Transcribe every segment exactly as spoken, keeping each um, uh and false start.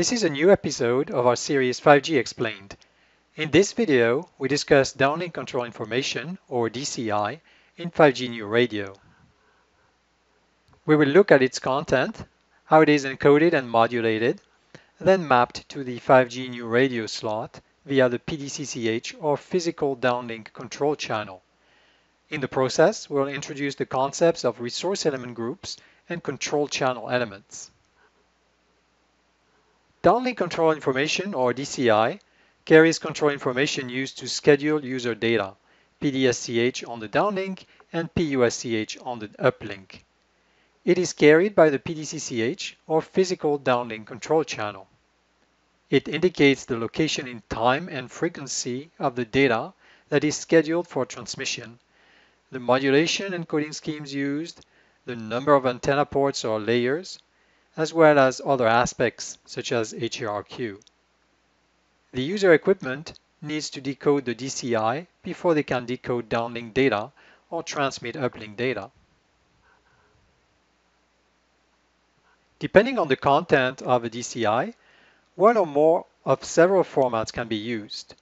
This is a new episode of our series five G Explained. In this video, we discuss downlink control information, or D C I, in five G New Radio. We will look at its content, how it is encoded and modulated, then mapped to the five G New Radio slot via the P D C C H or physical downlink control channel. In the process, we'll introduce the concepts of resource element groups and control channel elements. Downlink control information, or D C I, carries control information used to schedule user data, P D S C H on the downlink and P U S C H on the uplink. It is carried by the P D C C H, or physical downlink control channel. It indicates the location in time and frequency of the data that is scheduled for transmission, the modulation and coding schemes used, the number of antenna ports or layers, as well as other aspects such as H A R Q. The user equipment needs to decode the D C I before they can decode downlink data or transmit uplink data. Depending on the content of a D C I, one or more of several formats can be used.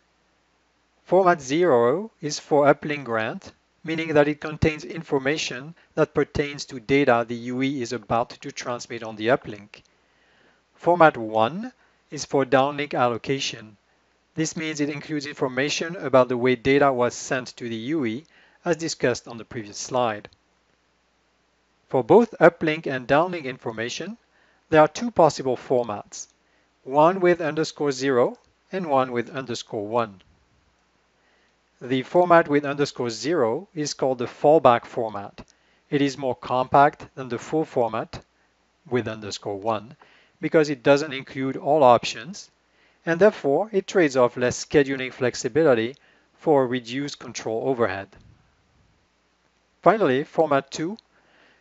Format zero is for uplink grant, meaning that it contains information that pertains to data the U E is about to transmit on the uplink. Format one is for downlink allocation. This means it includes information about the way data was sent to the U E, as discussed on the previous slide. For both uplink and downlink information, there are two possible formats, one with underscore zero and one with underscore one. The format with underscore zero is called the fallback format. It is more compact than the full format with underscore one because it doesn't include all options, and therefore it trades off less scheduling flexibility for reduced control overhead. Finally, format two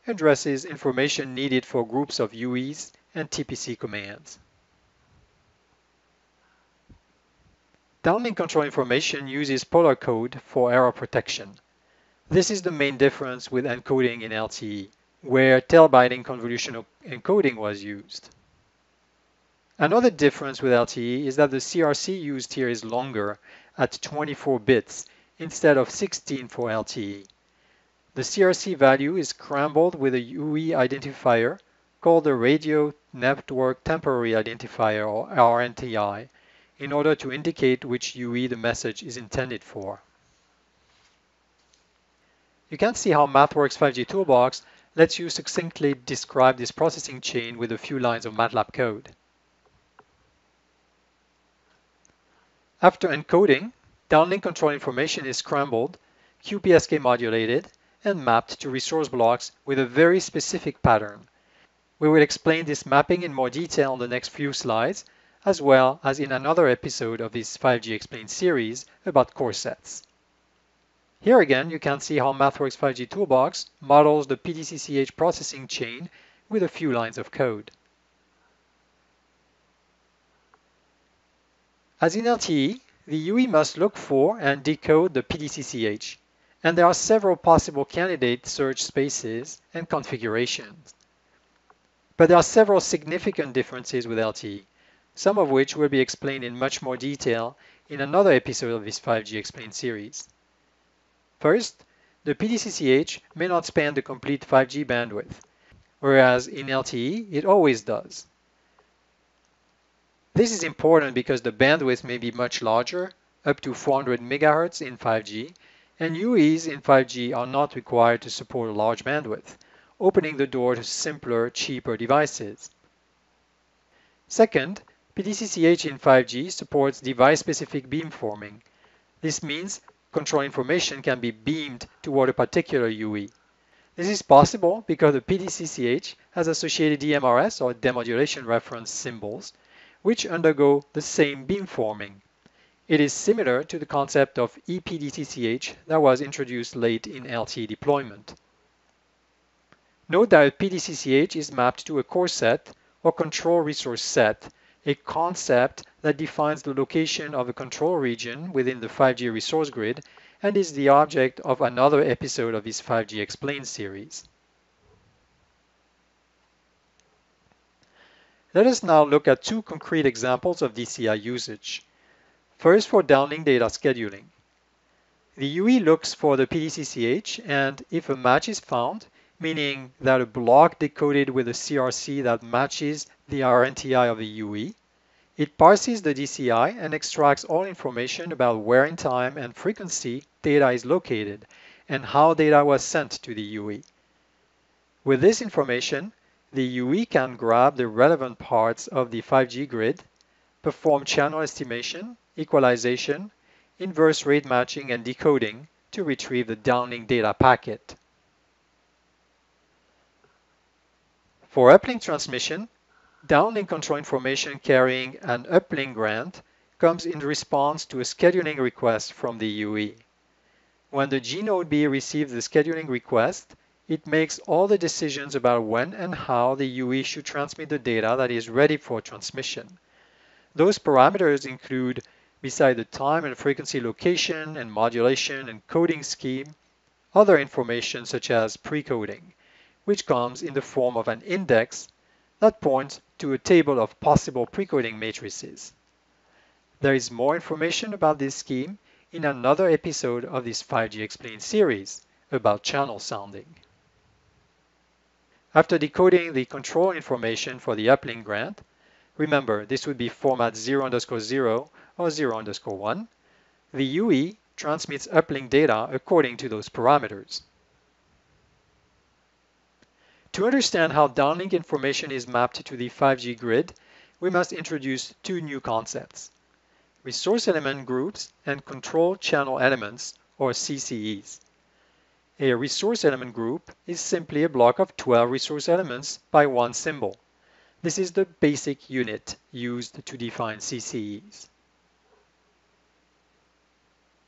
addresses information needed for groups of U Es and T P C commands. Downlink control information uses polar code for error protection. This is the main difference with encoding in L T E, where tailbiting convolutional encoding was used. Another difference with L T E is that the C R C used here is longer, at twenty-four bits, instead of sixteen for L T E. The C R C value is scrambled with a U E identifier called the Radio Network Temporary Identifier, or R N T I, in order to indicate which U E the message is intended for. You can see how MathWorks five G Toolbox lets you succinctly describe this processing chain with a few lines of MATLAB code. After encoding, downlink control information is scrambled, Q P S K modulated, and mapped to resource blocks with a very specific pattern. We will explain this mapping in more detail on the next few slides, as well as in another episode of this five G Explained series about core sets. Here again, you can see how MathWorks five G Toolbox models the P D C C H processing chain with a few lines of code. As in L T E, the U E must look for and decode the P D C C H, and there are several possible candidate search spaces and configurations. But there are several significant differences with L T E, some of which will be explained in much more detail in another episode of this five G Explained series. First, the P D C C H may not span the complete five G bandwidth, whereas in L T E it always does. This is important because the bandwidth may be much larger, up to four hundred megahertz in five G, and U Es in five G are not required to support a large bandwidth, opening the door to simpler, cheaper devices. Second, P D C C H in five G supports device-specific beamforming. This means control information can be beamed toward a particular U E. This is possible because the P D C C H has associated D M R S, or demodulation reference symbols, which undergo the same beamforming. It is similar to the concept of e P D C C H that was introduced late in L T E deployment. Note that P D C C H is mapped to a core set or control resource set, a concept that defines the location of a control region within the five G resource grid and is the object of another episode of this five G Explained series. Let us now look at two concrete examples of D C I usage. First, for downlink data scheduling. The U E looks for the P D C C H, and if a match is found, meaning that a block decoded with a C R C that matches the R N T I of the U E, it parses the D C I and extracts all information about where in time and frequency data is located and how data was sent to the U E. With this information, the U E can grab the relevant parts of the five G grid, perform channel estimation, equalization, inverse rate matching, and decoding to retrieve the downlink data packet. For uplink transmission, downlink control information carrying an uplink grant comes in response to a scheduling request from the U E. When the gNodeB receives the scheduling request, it makes all the decisions about when and how the U E should transmit the data that is ready for transmission. Those parameters include, beside the time and frequency location and modulation and coding scheme, other information such as precoding, which comes in the form of an index that points to a table of possible precoding matrices. There is more information about this scheme in another episode of this five G Explained series about channel sounding. After decoding the control information for the uplink grant, remember this would be format zero underscore zero or zero underscore one, the U E transmits uplink data according to those parameters. To understand how downlink information is mapped to the five G grid, we must introduce two new concepts: resource element groups and control channel elements, or C C Es. A resource element group is simply a block of twelve resource elements by one symbol. This is the basic unit used to define C C Es.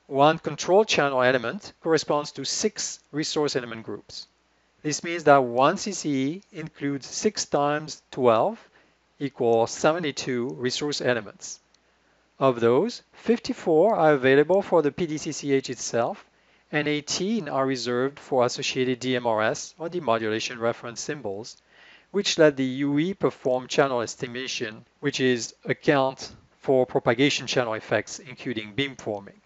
One control channel element corresponds to six resource element groups. This means that one C C E includes six times twelve equals seventy-two resource elements. Of those, fifty-four are available for the P D C C H itself, and eighteen are reserved for associated D M R S or demodulation reference symbols, which let the U E perform channel estimation, which is account for propagation channel effects, including beamforming.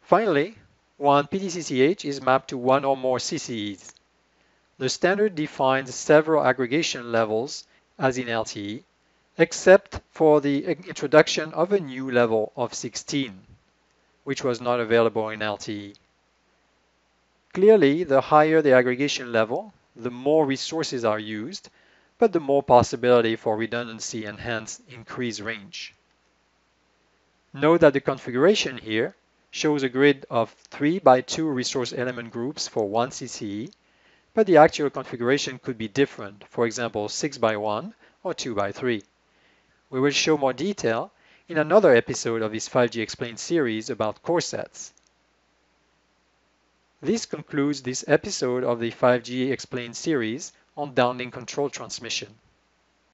Finally, one P D C C H is mapped to one or more C C Es. The standard defines several aggregation levels, as in L T E, except for the introduction of a new level of sixteen, which was not available in L T E. Clearly, the higher the aggregation level, the more resources are used, but the more possibility for redundancy and hence increased range. Note that the configuration here shows a grid of three by two resource element groups for one C C E, but the actual configuration could be different, for example six by one or two by three. We will show more detail in another episode of this five G Explained series about core sets. This concludes this episode of the five G Explained series on downlink control transmission.